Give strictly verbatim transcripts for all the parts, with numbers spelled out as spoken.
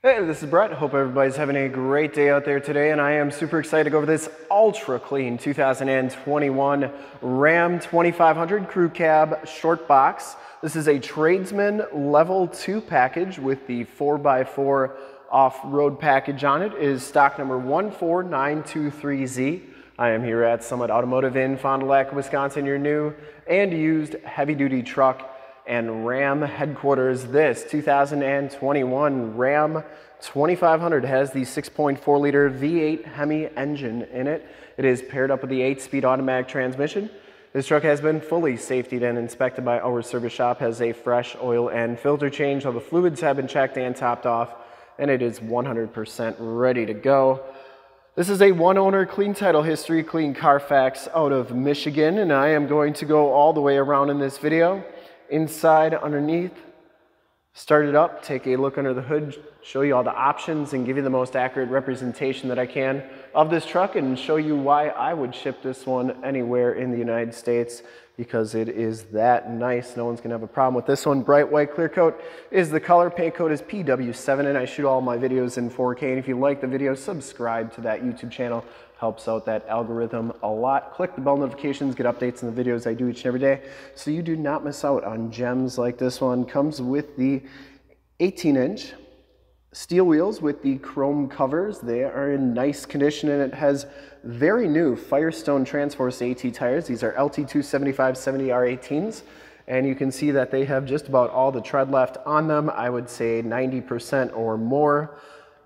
Hey, this is Brett. Hope everybody's having a great day out there today, and I am super excited to go over this ultra clean two thousand twenty-one Ram twenty-five hundred Crew Cab Short Box. This is a Tradesman Level two package with the four by four off-road package on it. It is stock number one four nine two three Z. I am here at Summit Automotive in Fond du Lac, Wisconsin, your new and used heavy-duty truck and Ram headquarters. This two thousand twenty-one Ram twenty-five hundred has the six point four liter V eight HEMI engine in it. It is paired up with the eight speed automatic transmission. This truck has been fully safetied and inspected by our service shop, has a fresh oil and filter change. All the fluids have been checked and topped off, and it is one hundred percent ready to go. This is a one-owner, clean title history, clean Carfax out of Michigan, and I am going to go all the way around in this video. Inside, underneath, start it up, take a look under the hood, show you all the options, and give you the most accurate representation that I can of this truck, and show you why I would ship this one anywhere in the United States, because it is that nice. No one's gonna have a problem with this one. Bright white clear coat is the color, paint code is P W seven, and I shoot all my videos in four K, and if you like the video, subscribe to that YouTube channel. Helps out that algorithm a lot. Click the bell notifications, get updates on the videos I do each and every day, so you do not miss out on gems like this one. Comes with the eighteen inch steel wheels with the chrome covers. They are in nice condition, and it has very new Firestone Transforce AT tires. These are L T two seventy-five seventy R eighteens, and you can see that they have just about all the tread left on them. I would say ninety percent or more,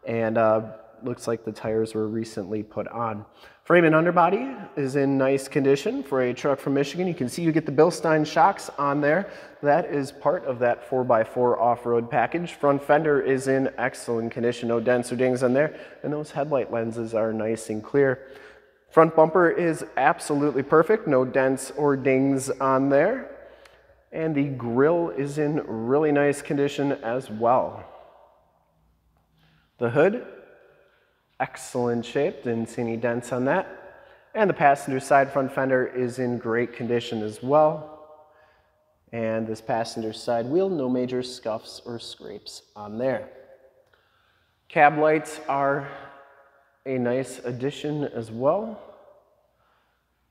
and uh, looks like the tires were recently put on. Frame and underbody is in nice condition for a truck from Michigan. You can see you get the Bilstein shocks on there. That is part of that four by four off-road package. Front fender is in excellent condition, no dents or dings on there, and those headlight lenses are nice and clear. Front bumper is absolutely perfect, no dents or dings on there, and the grille is in really nice condition as well. The hood, excellent shape, didn't see any dents on that. And the passenger side front fender is in great condition as well. And this passenger side wheel, no major scuffs or scrapes on there. Cab lights are a nice addition as well.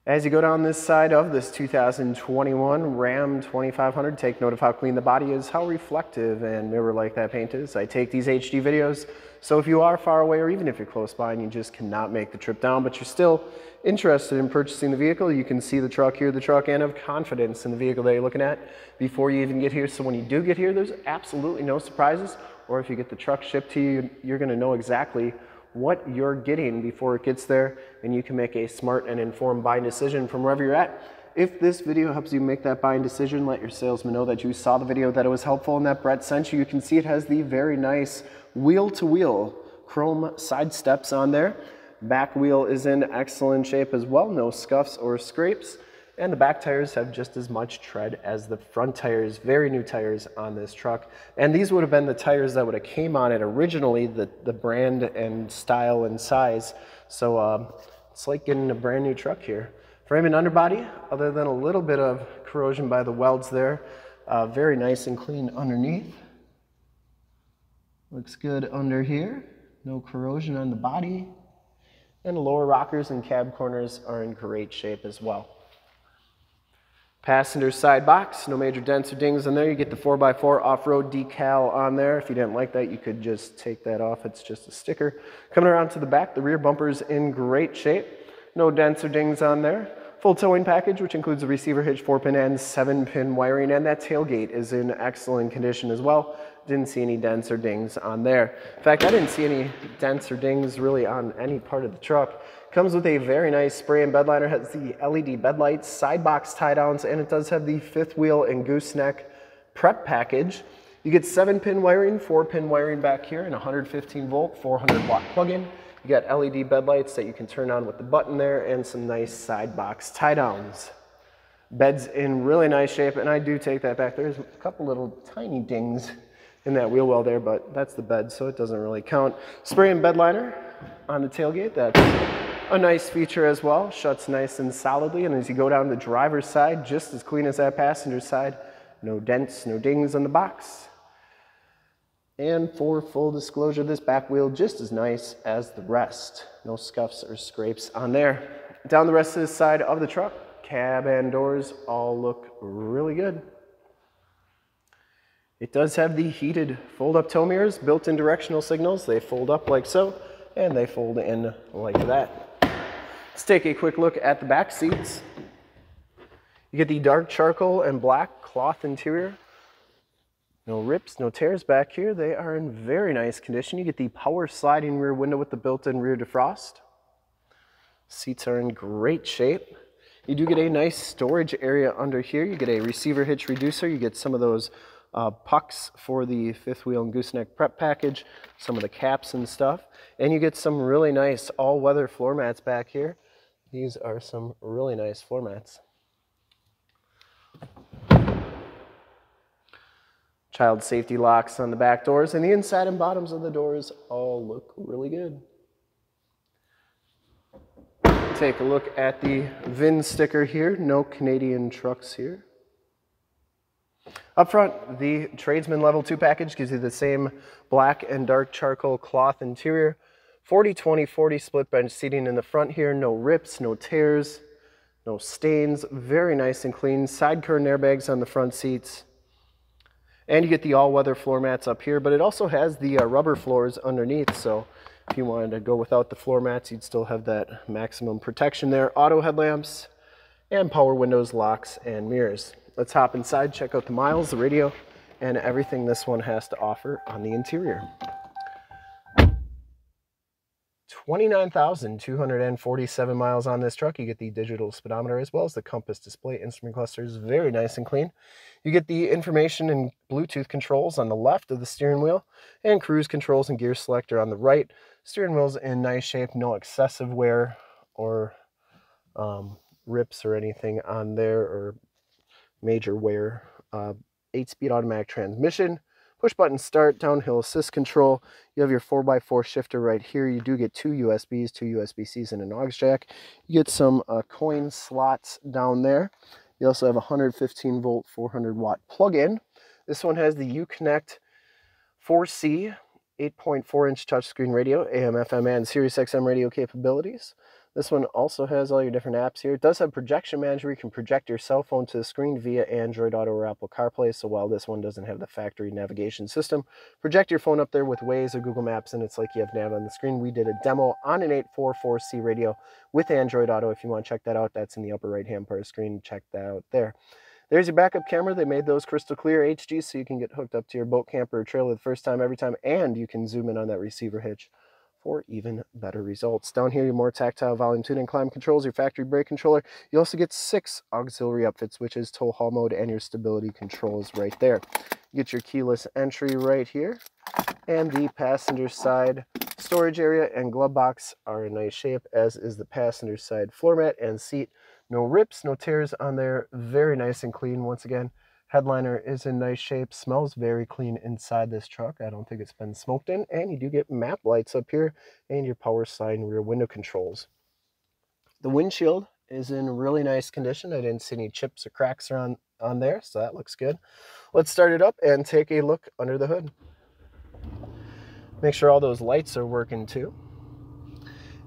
As you go down this side of this two thousand twenty-one Ram twenty-five hundred, take note of how clean the body is, how reflective and mirror-like that paint is. I take these H D videos, so if you are far away or even if you're close by and you just cannot make the trip down, but you're still interested in purchasing the vehicle, you can see the truck, hear the truck, and have confidence in the vehicle that you're looking at before you even get here. So when you do get here, there's absolutely no surprises, or if you get the truck shipped to you, you're gonna know exactly what you're getting before it gets there, and you can make a smart and informed buying decision from wherever you're at. If this video helps you make that buying decision, let your salesman know that you saw the video, that it was helpful, and that Brett sent you. You can see it has the very nice wheel-to-wheel chrome side steps on there. Back wheel is in excellent shape as well, no scuffs or scrapes, and the back tires have just as much tread as the front tires. Very new tires on this truck, and these would have been the tires that would have came on it originally, the, the brand and style and size. So um, it's like getting a brand new truck here. Frame and underbody, other than a little bit of corrosion by the welds there, uh, very nice and clean underneath. Looks good under here, no corrosion on the body, and lower rockers and cab corners are in great shape as well. Passenger side box, no major dents or dings on there. You get the four by four off-road decal on there. If you didn't like that, you could just take that off. It's just a sticker. Coming around to the back, the rear bumper is in great shape. No dents or dings on there. Full towing package, which includes the receiver hitch, four pin and seven pin wiring, and that tailgate is in excellent condition as well. Didn't see any dents or dings on there. In fact, I didn't see any dents or dings really on any part of the truck. Comes with a very nice spray and bed liner, has the L E D bed lights, side box tie downs, and it does have the fifth wheel and gooseneck prep package. You get seven pin wiring, four pin wiring back here, and one hundred fifteen volt, four hundred watt plug-in. You got L E D bed lights that you can turn on with the button there, and some nice side box tie downs. Bed's in really nice shape, and I do take that back. There's a couple little tiny dings in that wheel well there, but that's the bed, so it doesn't really count. Spray and bed liner on the tailgate, that's a nice feature as well. Shuts nice and solidly, and as you go down the driver's side, just as clean as that passenger side. No dents, no dings on the box. And for full disclosure, this back wheel just as nice as the rest. No scuffs or scrapes on there. Down the rest of this side of the truck, cab and doors all look really good. It does have the heated fold-up tow mirrors, built-in directional signals. They fold up like so, and they fold in like that. Let's take a quick look at the back seats. You get the dark charcoal and black cloth interior. No rips, no tears back here. They are in very nice condition. You get the power sliding rear window with the built-in rear defrost. Seats are in great shape. You do get a nice storage area under here. You get a receiver hitch reducer. You get some of those Uh, pucks for the fifth wheel and gooseneck prep package, some of the caps and stuff, and you get some really nice all-weather floor mats back here. These are some really nice floor mats. Child safety locks on the back doors, and the inside and bottoms of the doors all look really good. Take a look at the V I N sticker here. No Canadian trucks here. Up front, the Tradesman Level two package gives you the same black and dark charcoal cloth interior. forty twenty forty split bench seating in the front here. No rips, no tears, no stains. Very nice and clean. Side curtain airbags on the front seats. And you get the all-weather floor mats up here, but it also has the uh, rubber floors underneath. So if you wanted to go without the floor mats, you'd still have that maximum protection there. Auto headlamps and power windows, locks, and mirrors. Let's hop inside, check out the miles, the radio, and everything this one has to offer on the interior. twenty-nine thousand two hundred forty-seven miles on this truck. You get the digital speedometer as well as the compass display instrument clusters. Very nice and clean. You get the information and Bluetooth controls on the left of the steering wheel and cruise controls and gear selector on the right. Steering wheel's in nice shape, no excessive wear or um, rips or anything on there, or major wear. Uh, eight speed automatic transmission, push button start, downhill assist control. You have your four by four shifter right here. You do get two U S Bs, two U S B Cs, and an aux jack. You get some uh, coin slots down there. You also have a one hundred fifteen volt, four hundred watt plug-in. This one has the Uconnect four C eight point four inch touchscreen radio, A M F M, and SiriusXM radio capabilities. This one also has all your different apps here. It does have projection manager. You can project your cell phone to the screen via Android Auto or Apple CarPlay. So while this one doesn't have the factory navigation system, project your phone up there with Waze or Google Maps, and it's like you have nav on the screen. We did a demo on an eight forty-four C radio with Android Auto. If you want to check that out, that's in the upper right-hand part of the screen. Check that out there. There's your backup camera. They made those crystal clear H D, so you can get hooked up to your boat, camper, or trailer the first time, every time, and you can zoom in on that receiver hitch for even better results. Down here, your more tactile volume tuning, climb controls, your factory brake controller. You also get six auxiliary upfit switches, tow haul mode, and your stability controls right there. You get your keyless entry right here, and the passenger side storage area and glove box are in nice shape, as is the passenger side floor mat and seat. No rips, no tears on there. Very nice and clean once again. Headliner is in nice shape, smells very clean inside this truck. I don't think it's been smoked in, and you do get map lights up here and your power sliding rear window controls. The windshield is in really nice condition. I didn't see any chips or cracks on, on there, so that looks good. Let's start it up and take a look under the hood. Make sure all those lights are working too.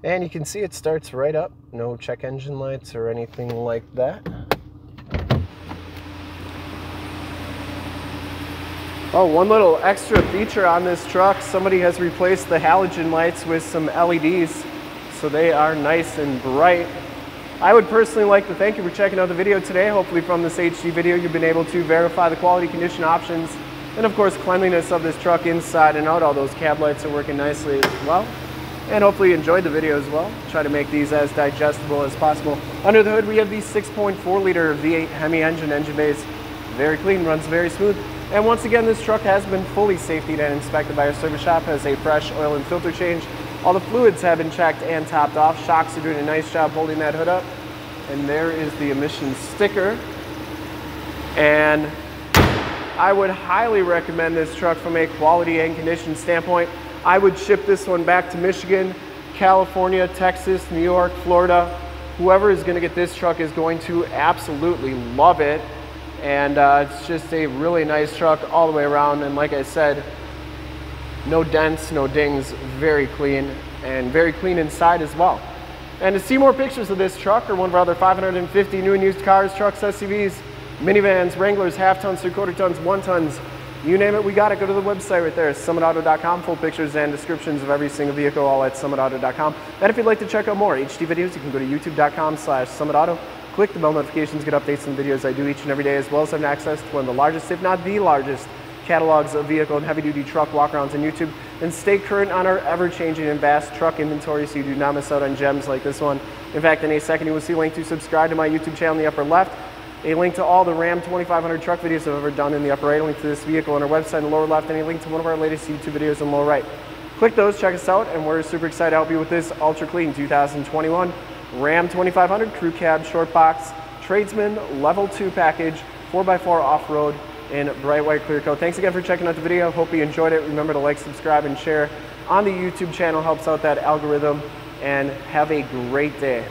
And you can see it starts right up. No check engine lights or anything like that. Oh, one little extra feature on this truck, somebody has replaced the halogen lights with some L E Ds, so they are nice and bright. I would personally like to thank you for checking out the video today. Hopefully from this H D video you've been able to verify the quality, condition, options, and of course cleanliness of this truck inside and out. All those cab lights are working nicely as well. And hopefully you enjoyed the video as well. Try to make these as digestible as possible. Under the hood we have the six point four liter V eight HEMI engine, engine base. Very clean, runs very smooth. And once again, this truck has been fully safetied and inspected by our service shop, has a fresh oil and filter change. All the fluids have been checked and topped off. Shocks are doing a nice job holding that hood up. And there is the emissions sticker. And I would highly recommend this truck from a quality and condition standpoint. I would ship this one back to Michigan, California, Texas, New York, Florida. Whoever is gonna get this truck is going to absolutely love it. And uh, it's just a really nice truck all the way around. And like I said, No dents, no dings, very clean, and very clean inside as well. And to see more pictures of this truck or one of our other five hundred fifty new and used cars, trucks, S U Vs, minivans, Wranglers, half tons, three quarter tons, one tons, you name it, we got it. Go to the website right there, summit auto dot com, full pictures and descriptions of every single vehicle, all at summit auto dot com. And if you'd like to check out more H D videos, you can go to youtube dot com slash summit auto. Click the bell notifications, get updates on the videos I do each and every day, as well as having access to one of the largest, if not the largest, catalogs of vehicle and heavy-duty truck walkarounds on YouTube. And stay current on our ever-changing and vast truck inventory so you do not miss out on gems like this one. In fact, in a second, you will see a link to subscribe to my YouTube channel in the upper left, a link to all the Ram twenty-five hundred truck videos I've ever done in the upper right, a link to this vehicle on our website in the lower left, and a link to one of our latest YouTube videos in the lower right. Click those, check us out, and we're super excited to help you with this ultra clean two thousand twenty-one Ram twenty-five hundred Crew Cab Short Box Tradesman Level two Package four by four Off-Road in bright white clear coat. Thanks again for checking out the video. Hope you enjoyed it. Remember to like, subscribe, and share on the YouTube channel. Helps out that algorithm. And have a great day.